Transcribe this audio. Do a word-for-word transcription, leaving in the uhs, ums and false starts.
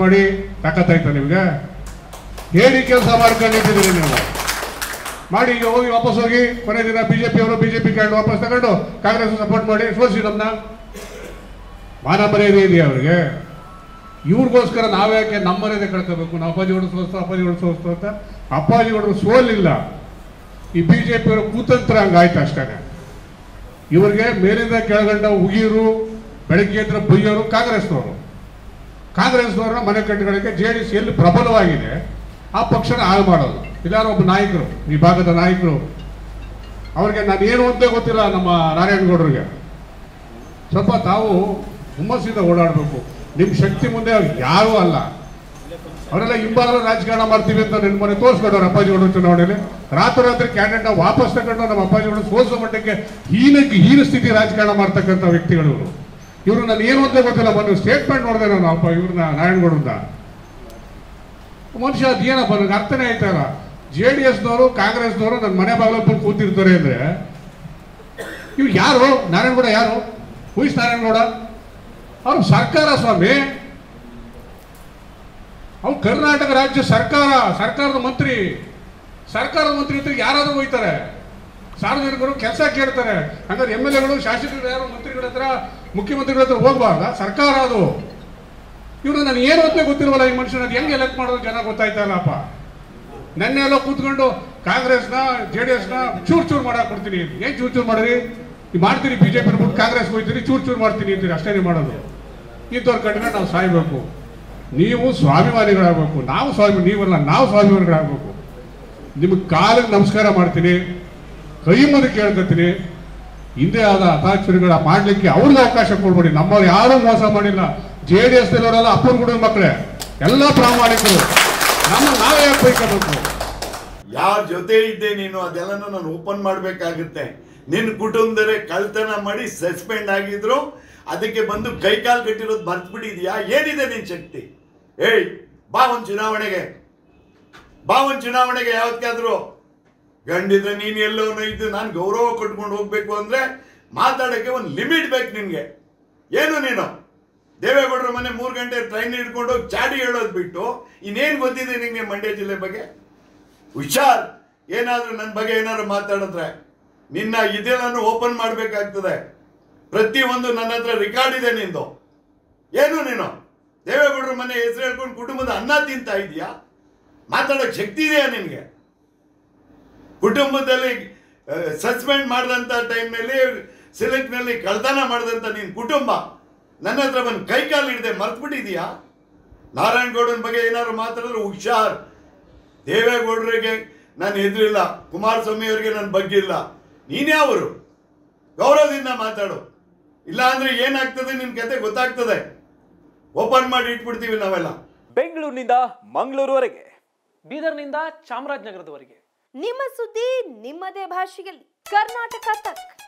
ಮಾಡಿ ತಾಕತ್ತಾಯ್ತಾ ನಿಮಗೆ? ಹೇಳಿ ಕೆಲಸ ಮಾಡ್ಕೊಂಡಿದ್ದೀರಿ ನೀವು, ಮಾಡಿ. ಈಗ ಹೋಗಿ ವಾಪಸ್ ಹೋಗಿ, ಕೊನೆ ದಿನ ಬಿಜೆಪಿ ಅವರು ಬಿಜೆಪಿ ಕಾರ್ಡ್ ವಾಪಸ್ ತಗೊಂಡು ಕಾಂಗ್ರೆಸ್ ಸಪೋರ್ಟ್ ಮಾಡಿ ಸೋಸಿ, ನಮ್ಮನ್ನ ಮಾನ ಮರ್ಯಾದೆ ಇದೆಯಾ ಅವ್ರಿಗೆ? ಇವ್ರಿಗೋಸ್ಕರ ನಾವ್ಯಾಕೆ ನಮ್ಮ ಮರ್ಯಾದೆ ಕಳ್ಕೋಬೇಕು? ನಾವು ಅಪ್ಪಾಜಿ ಹೊಡೆದು ಸೋಸ್ತು ಅಪ್ಪಾಜಿ ಹೊಡೆದು ಸೋಸ್ತು ಅಂತ ಅಪ್ಪಾಜಿ ಹೊಡೆದು ಸೋಲಿಲ್ಲ. ಈ ಬಿಜೆಪಿಯವ್ರ ಕೂತಂತ್ರ ಹಂಗಾಯ್ತು ಅಷ್ಟೇ. ಇವ್ರಿಗೆ ಮೇಲಿಂದ ಕೆಳಗಂಡ ಉಗಿರು, ಬೆಳಗ್ಗೆ ಎದ್ರ ಬೈಯೋರು ಕಾಂಗ್ರೆಸ್ನವರು. ಕಾಂಗ್ರೆಸ್ನವ್ರನ್ನ ಮನೆ ಕಟ್ಟುಗಳಿಗೆ ಜೆ ಡಿ ಎಸ್ ಎಲ್ಲಿ ಪ್ರಬಲವಾಗಿದೆ ಆ ಪಕ್ಷನ ಹಾಳು ಮಾಡೋದು. ಇಲ್ಲಾರು ಒಬ್ಬ ನಾಯಕರು, ಈ ಭಾಗದ ನಾಯಕರು, ಅವ್ರಿಗೆ ನಾನು ಏನು ಅಂತ ಗೊತ್ತಿಲ್ಲ. ನಮ್ಮ ನಾರಾಯಣಗೌಡರಿಗೆ ಸ್ವಲ್ಪ ತಾವು ಹುಮ್ಮಸ್ಸಿಂದ ಓಡಾಡಬೇಕು. ನಿಮ್ಮ ಶಕ್ತಿ ಮುಂದೆ ಅವ್ರಿಗೆ ಯಾರೂ ಅಲ್ಲ. ಅವರೆಲ್ಲ ಹಿಂಬಾಲ ರಾಜಕಾರಣ ಮಾಡ್ತೀವಿ ಅಂತ ನಿಮ್ಮ ಮನೆ ತೋರಿಸ್ಕೊಂಡವ್ರು ಅಪ್ಪಾಜಿ ಗೌಡರು ಚುನಾವಣೆಯಲ್ಲಿ. ರಾತ್ರಿ ರಾತ್ರಿ ಕ್ಯಾಂಡಿಡೇಟ್ನ ವಾಪಸ್ ತಗೊಂಡು ನಮ್ಮ ಅಪ್ಪಾಜಿ ಗೌಡರು ಸೋಸೋ ಮಟ್ಟಕ್ಕೆ ಹೀನಕ್ಕೆ ಹೀನ ಸ್ಥಿತಿ ರಾಜಕಾರಣ ಮಾಡ್ತಕ್ಕಂಥ ವ್ಯಕ್ತಿಗಳು ಇವರು. ನಾನು ಏನು ಅಂತ ಗೊತ್ತಿಲ್ಲ, ಮೊನ್ನೆ ಸ್ಟೇಟ್ಮೆಂಟ್ ನೋಡಿದೆ ನಾನು ಅಪ್ಪ ಇವ್ರನ್ನ ನಾರಾಯಣಗೌಡರಿಂದ. ಮನುಷ್ಯ ಅದು ಏನಪ್ಪ, ನನಗೆ ಅರ್ಥನೇ ಆಯ್ತಾ ಇಲ್ಲ. ಜೆ ಡಿ ಎಸ್ನವರು ಕಾಂಗ್ರೆಸ್ನವರು ನನ್ನ ಮನೆ ಬಾಗಿಲೊಬ್ಬರು ಕೂತಿರ್ತಾರೆ ಅಂದರೆ ಇವ್ರು ಯಾರು? ನಾರಾಯಣಗೌಡ ಯಾರು? ಹುಯಿಸ್ ನಾರಾಯಣಗೌಡ ಅವ್ರ ಸರ್ಕಾರ ಸ್ವಾಮಿ, ಅವ್ರು ಕರ್ನಾಟಕ ರಾಜ್ಯ ಸರ್ಕಾರ, ಸರ್ಕಾರದ ಮಂತ್ರಿ. ಸರ್ಕಾರದ ಮಂತ್ರಿ ಅಂತ ಯಾರಾದರೂ ಹೋಗ್ತಾರೆ, ಸಾರ್ವಜನಿಕರು ಕೆಲಸ ಕೇಳ್ತಾರೆ. ಹಂಗಾದ್ರೆ ಎಮ್ ಎಲ್ ಎಗಳು ಶಾಸಕರು ಯಾರು ಮಂತ್ರಿಗಳ ಹತ್ರ ಮುಖ್ಯಮಂತ್ರಿಗಳ ಹತ್ರ ಹೋಗ್ಬಾರ್ದ? ಸರ್ಕಾರ ಅದು. ಇವರು ನಾನು ಏನು ಅಂತ ಗೊತ್ತಿಲ್ವಲ್ಲ, ಈ ಮನುಷ್ಯನ ಅದು ಹೆಂಗೆ ಎಲೆಕ್ಟ್ ಮಾಡೋದು ಜನ ಗೊತ್ತಾಯ್ತಾ ಇಲ್ಲಪ್ಪ. ನೆನ್ನೆ ಎಲ್ಲ ಕೂತ್ಕೊಂಡು ಕಾಂಗ್ರೆಸ್ನ ಜೆ ಡಿ ಎಸ್ನ ಚೂರು ಚೂರು ಮಾಡಾಕ್ ಕೊಡ್ತೀನಿ. ಏನು ಚೂರು ಚೂರು ಮಾಡಿರಿ? ನೀವು ಮಾಡ್ತೀರಿ, ಬಿಜೆಪಿ ಬಿಟ್ಟು ಕಾಂಗ್ರೆಸ್ ಹೋಗ್ತೀರಿ, ಚೂರು ಚೂರು ಮಾಡ್ತೀನಿ ಅಂತೀರಿ, ಅಷ್ಟೇ ನೀವು ಮಾಡೋದು. ಇಂಥವ್ರ ಕಡಿಮೆ ನಾವು ಸಾಯ್ಬೇಕು. ನೀವು ಸ್ವಾಭಿಮಾನಿಗಳಾಗಬೇಕು. ನಾವು ಸ್ವಾಮಿ ನೀವಲ್ಲ, ನಾವು ಸ್ವಾಭಿಮಾನಿಗಳಾಗಬೇಕು. ನಿಮಗೆ ಕಾಲಿಗೆ ನಮಸ್ಕಾರ ಮಾಡ್ತೀನಿ, ಕೈ ಮುಂದೆ ಕೇಳ್ಕೊತೀನಿ. ಹಿಂದೆ ಆದ ಹತಾಕ್ಷರಿಗಳ ಮಾಡಲಿಕ್ಕೆ ಅವ್ರಿಗೆ ಅವಕಾಶ ಕೊಡ್ಬೇಡಿ. ನಮ್ಮವ್ರು ಯಾರೂ ಮೋಸ ಮಾಡಿಲ್ಲ. ಜೆ ಡಿ ಎಸ್ ನವರೆಲ್ಲ ಅಪ್ಪನ ಗುಡಿನ ಮಕ್ಕಳೇ, ಎಲ್ಲ ಪ್ರಾಮಾಣಿಕರು. ನಮ್ಮ ನಾವೇ ಬೈಕಬೇಕು. ಯಾರ ಜೊತೆ ಇದ್ದೆ ನೀನು ಅದೆಲ್ಲನೂ ನಾನು ಓಪನ್ ಮಾಡಬೇಕಾಗುತ್ತೆ. ನಿನ್ನ ಕುಟುಂಬದವರೇ ಕಳ್ತನ ಮಾಡಿ ಸಸ್ಪೆಂಡ್ ಆಗಿದ್ರು, ಅದಕ್ಕೆ ಬಂದು ಕೈಕಾಲು ಕಟ್ಟಿರೋದು ಮರ್ತ್ಬಿಟ್ಟಿದ್ಯಾ? ಏನಿದೆ ನಿನ್ನ ಶಕ್ತಿ? ಹೇಯ್, ಬಾ ಒಂದು ಚುನಾವಣೆಗೆ, ಬಾ ಒಂದು ಚುನಾವಣೆಗೆ ಯಾವತ್ತಾದ್ರು. ಗಂಡಿದ್ರೆ ನೀನು ಎಲ್ಲವನ್ನೂ ಇದ್ದು ನಾನು ಗೌರವ ಕೊಟ್ಕೊಂಡು ಹೋಗ್ಬೇಕು ಅಂದರೆ ಮಾತಾಡೋಕ್ಕೆ ಒಂದು ಲಿಮಿಟ್ ಬೇಕು ನಿನಗೆ. ಏನು ನೀನು ದೇವೇಗೌಡರ ಮನೆ ಮೂರು ಗಂಟೆ ಟ್ರೈನ್ ಹಿಡ್ಕೊಂಡು ಚಾಡಿ ಹೇಳೋದು ಬಿಟ್ಟು ಇನ್ನೇನು ಗೊತ್ತಿದೆ ನಿನಗೆ ಮಂಡ್ಯ ಜಿಲ್ಲೆ ಬಗ್ಗೆ? ಹುಷಾರ್, ಏನಾದರೂ ನನ್ನ ಬಗ್ಗೆ ಏನಾದ್ರು ಮಾತಾಡಿದ್ರೆ ನಿನ್ನ ಇದೆಲ್ಲನೂ ಓಪನ್ ಮಾಡಬೇಕಾಗ್ತದೆ. ಪ್ರತಿಯೊಂದು ನನ್ನ ಹತ್ರ ರೆಕಾರ್ಡ್ ಇದೆ ನಿಂದು. ಏನು ನೀನು ದೇವೇಗೌಡರ ಮನೆ ಹೆಸರು ಹೇಳ್ಕೊಂಡು ಕುಟುಂಬದ ಅನ್ನ ತಿಂತಾ ಇದೆಯಾ? ಮಾತಾಡೋಕ್ಕೆ ಶಕ್ತಿ ಇದೆಯಾ ನಿನಗೆ? ಕುಟುಂಬದಲ್ಲಿ ಸಸ್ಪೆಂಡ್ ಮಾಡಿದಂಥ ಟೈಮ್ನಲ್ಲಿ ಸಿಲೆಕ್ಟ್ನಲ್ಲಿ ಕಳ್ತನ ಮಾಡಿದಂಥ ನಿನ್ನ ಕುಟುಂಬ ನನ್ನ ಹತ್ರ ಬಂದು ಕೈ ಕಾಲು ಹಿಡಿದೆ ಮರ್ತ್ಬಿಟ್ಟಿದೀಯಾ? ನಾರಾಯಣಗೌಡನ ಬಗ್ಗೆ ಏನಾದ್ರು ಮಾತಾಡಿದ್ರೆ ಹುಷಾರ್. ದೇವೇಗೌಡರಿಗೆ ನಾನು ಹೆದರಿಲ್ಲ, ಕುಮಾರಸ್ವಾಮಿ ಅವರಿಗೆ ನನ್ನ ಬಗ್ಗಿಲ್ಲ. ನೀನೇ ಅವರು, ಗೌರವದಿಂದ ಮಾತಾಡು. ಇಲ್ಲ ಅಂದರೆ ಏನಾಗ್ತದೆ ನಿನ್ನ ಕತೆ ಗೊತ್ತಾಗ್ತದೆ. ಓಪನ್ ಮಾಡಿ ಇಟ್ಬಿಡ್ತೀವಿ ನಾವೆಲ್ಲ. ಬೆಂಗಳೂರಿನಿಂದ ಮಂಗಳೂರುವರೆಗೆ, ಬೀದರ್ನಿಂದ ಚಾಮರಾಜನಗರದವರೆಗೆ ನಿಮ್ಮ ಸುದ್ದಿ ನಿಮ್ಮದೇ ಭಾಷೆಯಲ್ಲಿ ಕರ್ನಾಟಕ ತಕ್.